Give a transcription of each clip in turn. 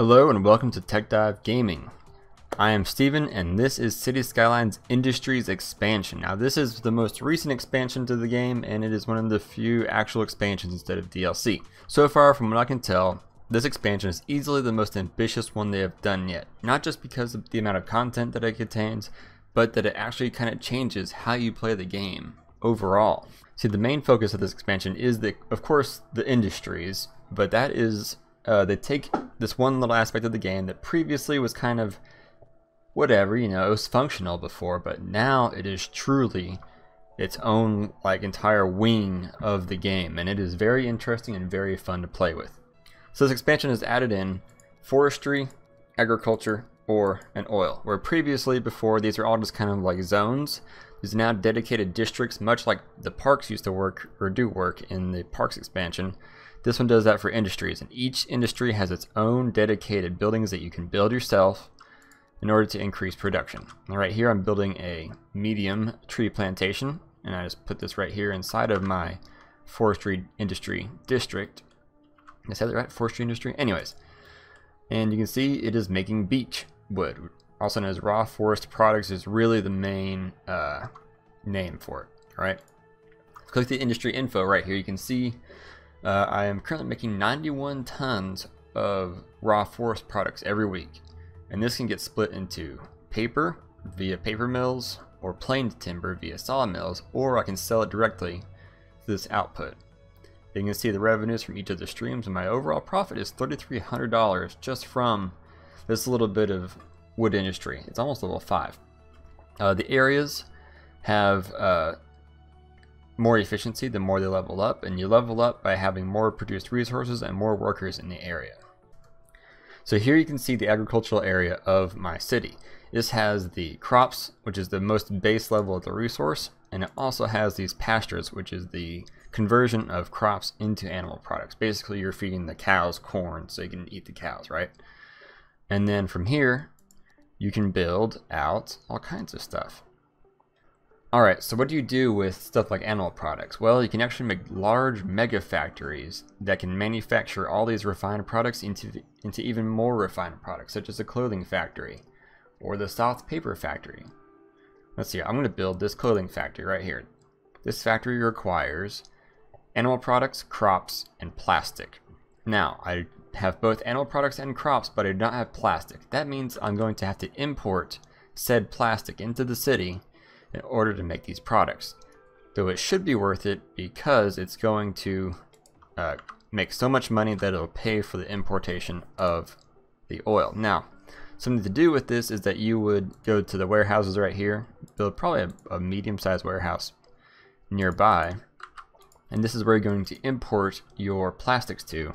Hello and welcome to Tech Dive Gaming. I am Steven and this is Cities Skylines Industries expansion. Now this is the most recent expansion to the game and it is one of the few actual expansions instead of DLC. So far, from what I can tell, this expansion is easily the most ambitious one they have done yet. Not just because of the amount of content that it contains, but that it actually kind of changes how you play the game overall. See, the main focus of this expansion is, of course, the industries, but that is... they take this one little aspect of the game that previously was kind of whatever, you know, it was functional before, but now it is truly its own like entire wing of the game, and it is very interesting and very fun to play with. So this expansion has added in forestry, agriculture, ore, and oil, where previously before these are all just kind of like zones. There's now dedicated districts, much like the parks used to work or do work in the parks expansion. This one does that for industries, and each industry has its own dedicated buildings that you can build yourself in order to increase production. And right here I'm building a medium tree plantation, and I just put this right here inside of my forestry industry district. Did I say that right? Forestry industry? Anyways. And you can see it is making beech wood. Also known as raw forest products is really the main name for it. All right. Click the industry info right here. You can see I am currently making 91 tons of raw forest products every week, and this can get split into paper via paper mills or planed timber via sawmills, or I can sell it directly to this output. You can see the revenues from each of the streams, and my overall profit is $3,300 just from this little bit of wood industry. It's almost level 5. The areas have more efficiency the more they level up, and you level up by having more produced resources and more workers in the area. So here you can see the agricultural area of my city. This has the crops, which is the most base level of the resource, and it also has these pastures, which is the conversion of crops into animal products. Basically you're feeding the cows corn so you can eat the cows, right? And then from here you can build out all kinds of stuff. Alright, so what do you do with stuff like animal products? Well, you can actually make large mega factories that can manufacture all these refined products into even more refined products, such as the clothing factory or the South Paper factory. Let's see, I'm going to build this clothing factory right here. This factory requires animal products, crops, and plastic. Now, I have both animal products and crops, but I do not have plastic. That means I'm going to have to import said plastic into the city in order to make these products, though it should be worth it because it's going to make so much money that it'll pay for the importation of the oil. Now, something to do with this is that you would go to the warehouses right here, build probably a medium-sized warehouse nearby, and this is where you're going to import your plastics to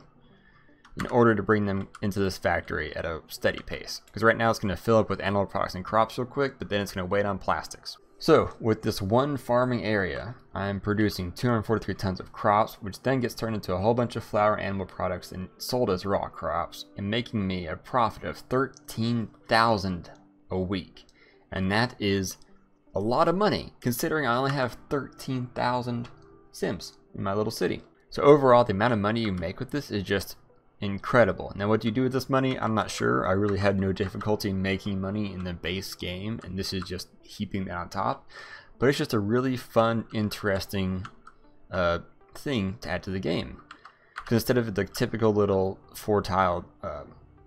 in order to bring them into this factory at a steady pace. Because right now it's going to fill up with animal products and crops real quick, but then it's going to wait on plastics. So with this one farming area, I'm producing 243 tons of crops, which then gets turned into a whole bunch of flour, animal products, and sold as raw crops, and making me a profit of $13,000 a week. And that is a lot of money, considering I only have 13,000 Sims in my little city. So overall, the amount of money you make with this is just incredible. Now what do you do with this money? I'm not sure. I really had no difficulty making money in the base game, and this is just heaping that on top. But it's just a really fun, interesting thing to add to the game. Because instead of the typical little four-tiled,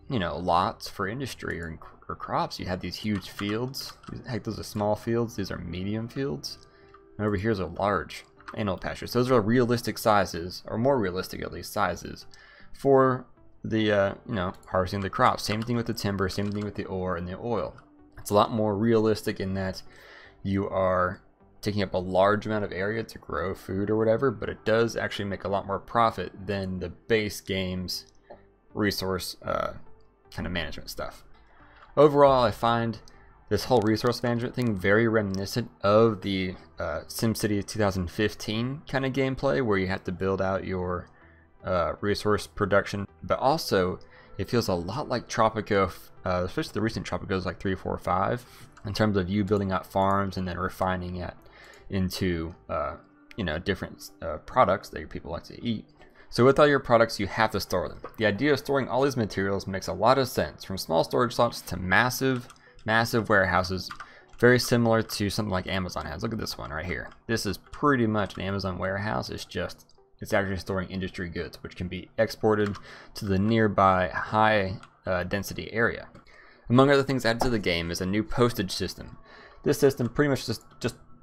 you know, lots for industry or crops, you have these huge fields. Heck, those are small fields. These are medium fields. And over here's a large animal pasture. So those are realistic sizes, or more realistic at least sizes, for the you know, harvesting the crops. Same thing with the timber, same thing with the ore and the oil. It's a lot more realistic in that you are taking up a large amount of area to grow food or whatever, but it does actually make a lot more profit than the base game's resource kind of management stuff. Overall, I find this whole resource management thing very reminiscent of the SimCity 2015 kind of gameplay, where you have to build out your resource production, but also it feels a lot like Tropico, especially the recent Tropicos like 3, 4, 5, in terms of you building out farms and then refining it into you know, different products that your people like to eat. So with all your products, you have to store them. The idea of storing all these materials makes a lot of sense, from small storage slots to massive warehouses, very similar to something like Amazon has. Look at this one right here. This is pretty much an Amazon warehouse. It's actually storing industry goods, which can be exported to the nearby high density area. Among other things added to the game is a new postage system. This system pretty much just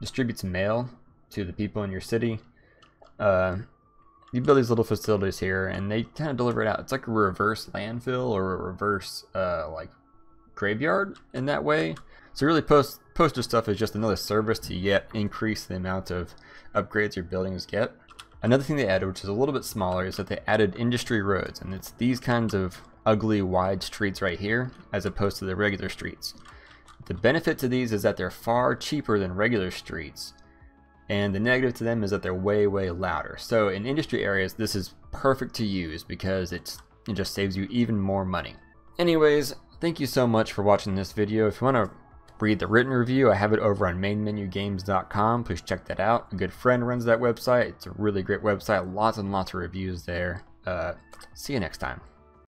distributes mail to the people in your city. You build these little facilities here and they kind of deliver it out. It's like a reverse landfill or a reverse like graveyard in that way. So really postage stuff is just another service to yet increase the amount of upgrades your buildings get. Another thing they added, which is a little bit smaller, is that they added industry roads, and it's these kinds of ugly wide streets right here as opposed to the regular streets. The benefit to these is that they're far cheaper than regular streets, and the negative to them is that they're way louder. So in industry areas, this is perfect to use because it just saves you even more money. Anyways, thank you so much for watching this video. If you want to read the written review, I have it over on MainMenuGames.com. Please check that out. A good friend runs that website. It's a really great website. Lots and lots of reviews there. See you next time.